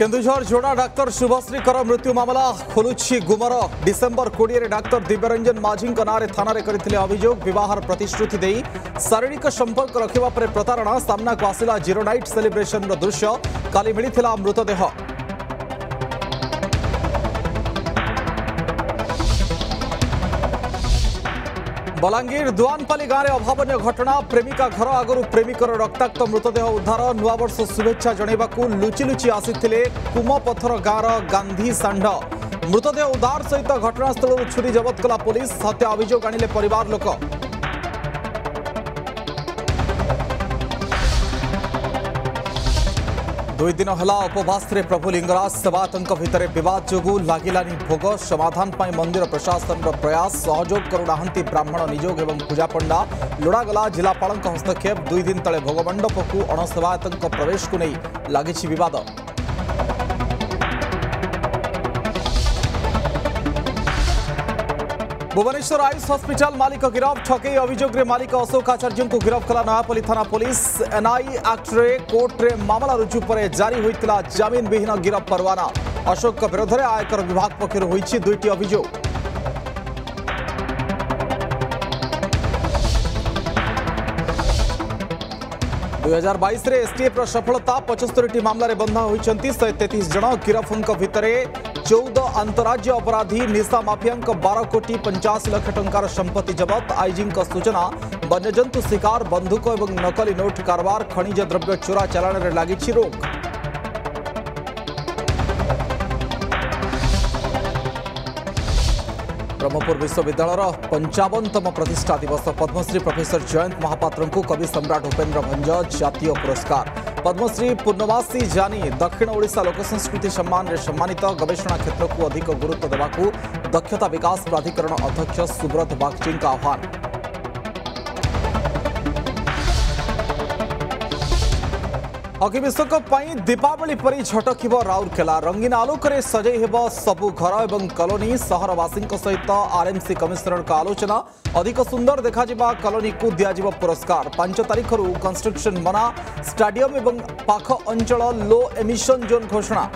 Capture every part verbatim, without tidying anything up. केन्दुझर जोड़ा डाक्तर शुभश्री कर मृत्यु मामला खोलुछि गुमर। डिसेंबर कोड़े डाक्तर दिव्यरंजन माझी नाँरे थाना करते अभियोग बहर प्रतिश्रुति दे शारीरिक संपर्क रखा पर प्रतारणा सामना को आसला जीरो नाइट सेलिब्रेशन दृश्य काली मिलता मृतदेह। बलांगीर दुआनपाली गाँव में अभावन घटना। प्रेमिका घर आगु प्रेमिकर रक्ताक्त मृतदेह उद्धार। नुआवर्ष शुभेच्छा जनवा लुचि लुचि आसीथिले कुमपथर गाँव गांधी सांड। मृतदेह उद्धार सहित घटनास्थल छुरी जबत कला पुलिस। हत्या अभियोग आनिले परिवार लोक। दुई दिन हला उपवास रे प्रभु लिंगराज सेवायतों भितर बद जो लगिलानी भोग। समाधान पर मंदिर प्रशासन प्रयास सहयोग करुना ब्राह्मण निजोग एवं पूजा पंडा लोड़ागला। जिलापाल हस्तक्षेप। दुई दिन तले भोगमंडप को अणसेवायतों प्रवेश को नहीं लगी बद। भुवनेश्वर आयुष हस्पिटाल मालिक गिरफ। ठकई अभियोग रे मालिक अशोक आचार्य को गिरफ कला नयापल्ली थाना पुलिस। एनआई एक्ट रे कोर्ट रे मामला रुजु पर जारी होइतला जमीन विहीन गिरफ परवाना। अशोक विरोध में आयकर विभाग पक्षर होइछि दुईटी अभियोग। दुई हजार बाईस एसटीएफ सफलता। पचस्तरी मामलें बंधा होती शहे तेतीस जन। गिरफों भितर चौदह अंतरराज्य अपराधी। निशा माफिया बारह कोटी पंचाश लाख टंकार संपत्ति जबत। आईजी सूचना वन्यजंतु शिकार बंधुक और नकली नोट कारबार। खनिज द्रव्य चोरा चालाण में लगी रोक। ब्रह्मपुर विश्वविद्यालय पंचावनतम प्रतिष्ठा दिवस। पद्मश्री प्रोफेसर जयंत महापात्र को कवि सम्राट उपेन्द्र भंज जातीय पुरस्कार। पद्मश्री पूर्णवासी जानी दक्षिण ओडिशा लोक संस्कृति सम्मान रे सम्मानित। गवेषणा क्षेत्र को अधिक गुरुत्व देवाकू दक्षता विकास प्राधिकरण अध्यक्ष सुब्रत बागची का आह्वान। हकी विश्वकप दीपावली परी झटकिब राउरकेला। रंगीन आलोक रे सजै हेब सबु घर एवं कॉलोनी। सहरवासी सहित आरएमसी कमिश्नर का आलोचना। अधिक सुंदर देखा देखा कॉलोनी को दियाजिब पुरस्कार। पांच तारीख रु कंस्ट्रक्शन मना। स्टाडियम एवं पाख अंचल लो एमिशन जोन घोषणा।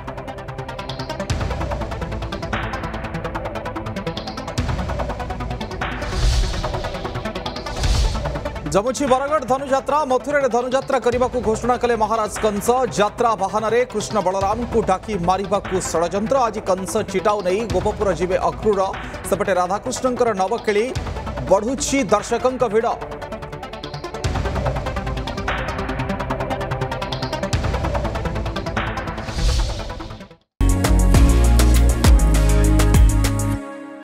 जमुछी बरगढ़ धनुजात्रा। मथुरा धनुजात्रा करने को घोषणा कले महाराज कंस। जात्रा बहाना रे कृष्ण बलराम को डाकी मारिबा को षडयंत्र। आज कंस चिटाऊ नहीं गोपपुर जीवे अक्रूर। सेपटे राधाकृष्ण नवकेली बढ़ुछि दर्शकों भिड़।